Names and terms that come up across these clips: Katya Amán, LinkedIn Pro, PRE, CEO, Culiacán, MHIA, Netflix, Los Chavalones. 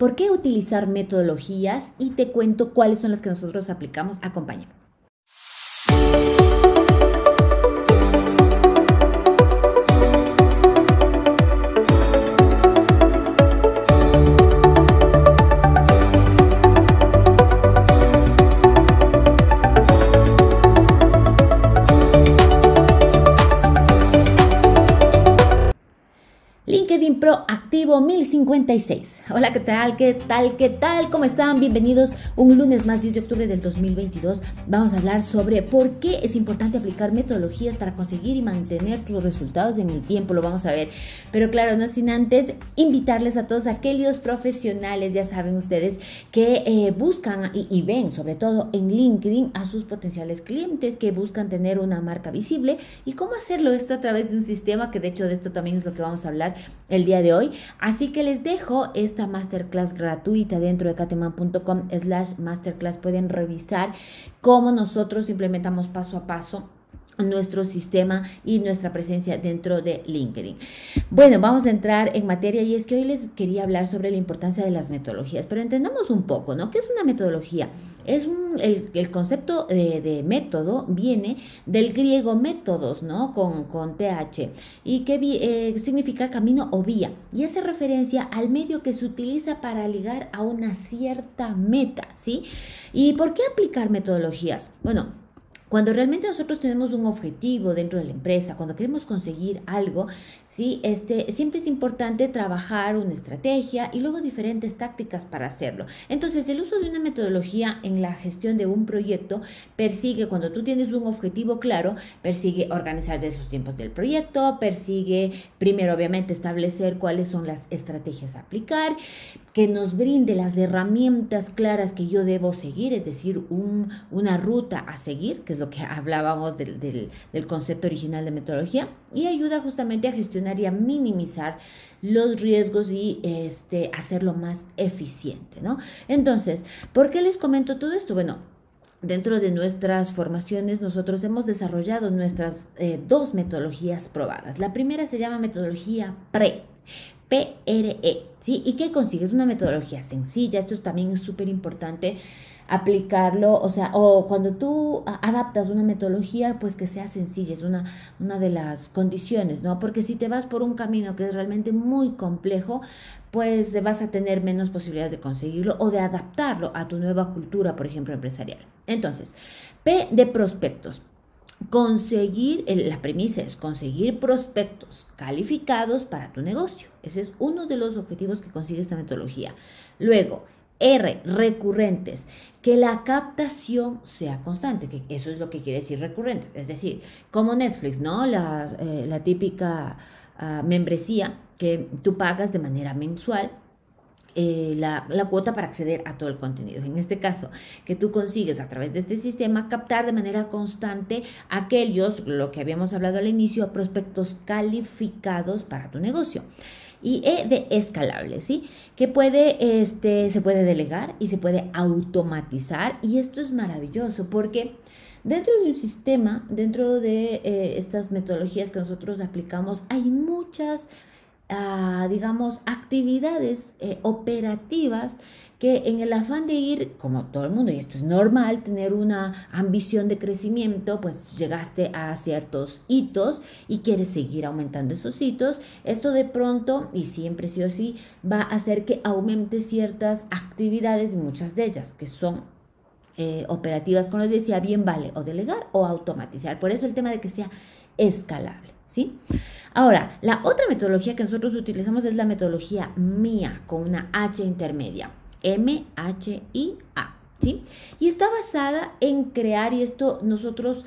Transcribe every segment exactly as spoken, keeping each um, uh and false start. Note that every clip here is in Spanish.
¿Por qué utilizar metodologías? Y te cuento cuáles son las que nosotros aplicamos. Acompáñame. LinkedIn Pro activo mil cincuenta y seis. Hola, ¿qué tal? ¿Qué tal? ¿Qué tal? ¿Cómo están? Bienvenidos un lunes más, diez de octubre del dos mil veintidós. Vamos a hablar sobre por qué es importante aplicar metodologías para conseguir y mantener tus resultados en el tiempo. Lo vamos a ver. Pero claro, no sin antes invitarles a todos aquellos profesionales, ya saben ustedes, que eh, buscan y, y ven, sobre todo en LinkedIn, a sus potenciales clientes que buscan tener una marca visible. ¿Y cómo hacerlo esto a través de un sistema? Que de hecho de esto también es lo que vamos a hablar el día de hoy, así que les dejo esta masterclass gratuita dentro de katyaaman punto com slash masterclass. Pueden revisar cómo nosotros implementamos paso a paso nuestro sistema y nuestra presencia dentro de LinkedIn. Bueno, vamos a entrar en materia, y es que hoy les quería hablar sobre la importancia de las metodologías, pero entendamos un poco, ¿no? ¿Qué es una metodología? Es un, el, el concepto de, de método viene del griego métodos, ¿no? Con, con T H, y que eh, significa camino o vía, y hace referencia al medio que se utiliza para llegar a una cierta meta, ¿sí? ¿Y por qué aplicar metodologías? Bueno, cuando realmente nosotros tenemos un objetivo dentro de la empresa, cuando queremos conseguir algo, ¿sí? este, siempre es importante trabajar una estrategia y luego diferentes tácticas para hacerlo. Entonces, el uso de una metodología en la gestión de un proyecto persigue, cuando tú tienes un objetivo claro, persigue organizar esos tiempos del proyecto, persigue primero obviamente establecer cuáles son las estrategias a aplicar, que nos brinde las herramientas claras que yo debo seguir, es decir, un, una ruta a seguir, que es lo que hablábamos del, del, del concepto original de metodología, y ayuda justamente a gestionar y a minimizar los riesgos y este, hacerlo más eficiente, ¿no? Entonces, ¿por qué les comento todo esto? Bueno, dentro de nuestras formaciones nosotros hemos desarrollado nuestras eh, dos metodologías probadas. La primera se llama metodología P R E. P R E, ¿sí? ¿Y qué consigues? Una metodología sencilla. Esto también es súper importante aplicarlo, o sea, o cuando tú adaptas una metodología, pues que sea sencilla, es una, una de las condiciones, ¿no? Porque si te vas por un camino que es realmente muy complejo, pues vas a tener menos posibilidades de conseguirlo o de adaptarlo a tu nueva cultura, por ejemplo, empresarial. Entonces, P de prospectos. Conseguir, la premisa es conseguir prospectos calificados para tu negocio. Ese es uno de los objetivos que consigue esta metodología. Luego, R, recurrentes, que la captación sea constante, que eso es lo que quiere decir recurrentes. Es decir, como Netflix, ¿no? La, eh, la típica uh, membresía que tú pagas de manera mensual. Eh, la, la cuota para acceder a todo el contenido. En este caso, que tú consigues a través de este sistema captar de manera constante aquellos, lo que habíamos hablado al inicio, prospectos calificados para tu negocio. Y E de escalable, ¿sí? Que puede, este, se puede delegar y se puede automatizar, y esto es maravilloso porque dentro de un sistema, dentro de eh, estas metodologías que nosotros aplicamos, hay muchas Uh, digamos, actividades eh, operativas que en el afán de ir, como todo el mundo, y esto es normal, tener una ambición de crecimiento, pues llegaste a ciertos hitos y quieres seguir aumentando esos hitos. Esto de pronto, y siempre sí o sí, va a hacer que aumente ciertas actividades, muchas de ellas que son eh, operativas, como les decía, bien vale o delegar o automatizar. Por eso el tema de que sea escalable, ¿sí? Ahora, la otra metodología que nosotros utilizamos es la metodología M H I A, con una H intermedia, M H I A, ¿sí? Y está basada en crear, y esto nosotros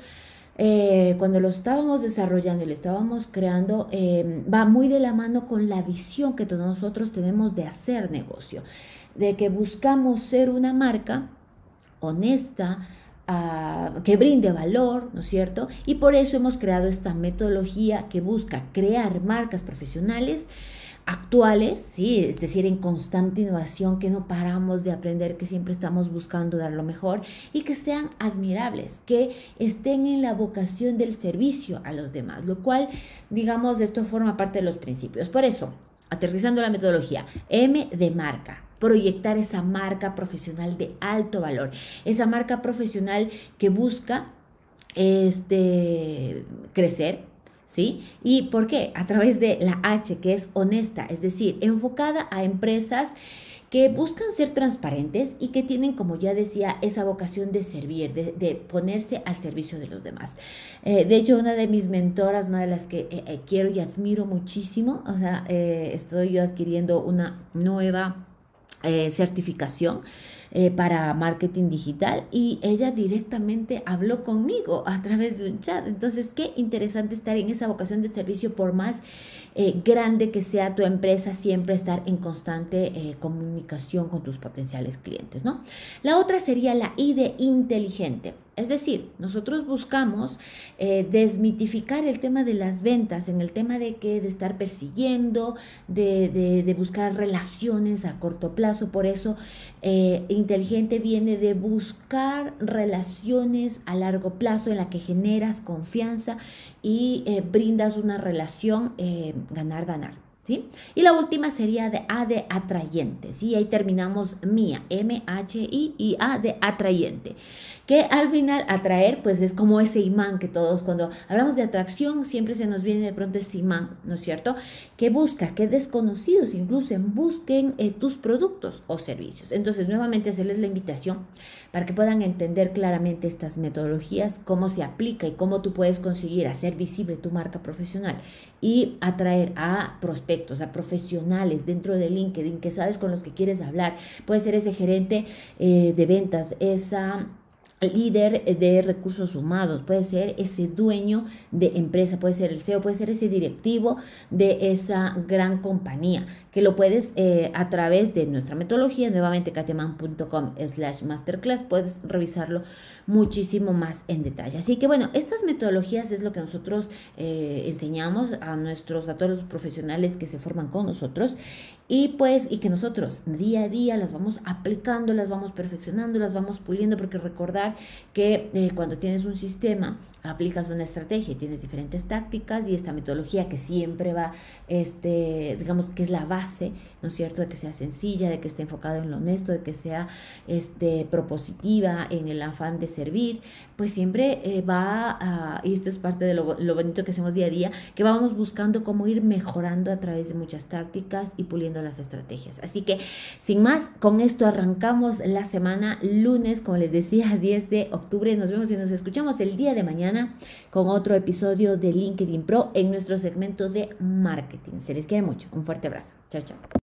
eh, cuando lo estábamos desarrollando y lo estábamos creando, eh, va muy de la mano con la visión que todos nosotros tenemos de hacer negocio, de que buscamos ser una marca honesta, Uh, que brinde valor, ¿no es cierto? Y por eso hemos creado esta metodología que busca crear marcas profesionales actuales, ¿sí? Es decir, en constante innovación, que no paramos de aprender, que siempre estamos buscando dar lo mejor, y que sean admirables, que estén en la vocación del servicio a los demás, lo cual, digamos, esto forma parte de los principios. Por eso, aterrizando la metodología, M de marca. proyectar esa marca profesional de alto valor, esa marca profesional que busca este, crecer, ¿sí? ¿Y por qué? A través de la H, que es honesta, es decir, enfocada a empresas que buscan ser transparentes y que tienen, como ya decía, esa vocación de servir, de, de ponerse al servicio de los demás. Eh, de hecho, una de mis mentoras, una de las que eh, eh, quiero y admiro muchísimo, o sea, eh, estoy yo adquiriendo una nueva eh, certificación Eh, para marketing digital, y ella directamente habló conmigo a través de un chat. Entonces, qué interesante estar en esa vocación de servicio. Por más eh, grande que sea tu empresa, siempre estar en constante eh, comunicación con tus potenciales clientes, ¿no? La otra sería la I de inteligente. Es decir, nosotros buscamos eh, desmitificar el tema de las ventas, en el tema de que de estar persiguiendo, de, de, de buscar relaciones a corto plazo. Por eso eh, inteligente viene de buscar relaciones a largo plazo en la que generas confianza y eh, brindas una relación eh, ganar, ganar. ¿Sí? Y la última sería de A de atrayente, ¿sí? Ahí terminamos M H I A, M H I A de atrayente, que al final atraer pues es como ese imán que todos, cuando hablamos de atracción, siempre se nos viene de pronto ese imán, ¿no es cierto? Que busca que desconocidos incluso busquen eh, tus productos o servicios. Entonces, nuevamente hacerles la invitación para que puedan entender claramente estas metodologías, cómo se aplica y cómo tú puedes conseguir hacer visible tu marca profesional y atraer a prospectos, a profesionales dentro de LinkedIn que sabes con los que quieres hablar. Puede ser ese gerente eh, de ventas, esa líder de recursos humanos, puede ser ese dueño de empresa, puede ser el C E O, puede ser ese directivo de esa gran compañía, que lo puedes eh, a través de nuestra metodología, nuevamente katyaaman punto com slash masterclass, puedes revisarlo muchísimo más en detalle. Así que bueno, estas metodologías es lo que nosotros eh, enseñamos a nuestros, a todos los profesionales que se forman con nosotros, y pues y que nosotros día a día las vamos aplicando, las vamos perfeccionando, las vamos puliendo, porque recordar que eh, cuando tienes un sistema, aplicas una estrategia, tienes diferentes tácticas, y esta metodología que siempre va, este, digamos que es la base, ¿no es cierto?, de que sea sencilla, de que esté enfocada en lo honesto, de que sea este, propositiva, en el afán de servir, pues siempre eh, va a, y esto es parte de lo, lo bonito que hacemos día a día, que vamos buscando cómo ir mejorando a través de muchas tácticas y puliendo las estrategias. Así que, sin más, con esto arrancamos la semana lunes, como les decía, diez de octubre. Nos vemos y nos escuchamos el día de mañana con otro episodio de LinkedIn Pro en nuestro segmento de marketing. Se les quiere mucho. Un fuerte abrazo. Chao, chao.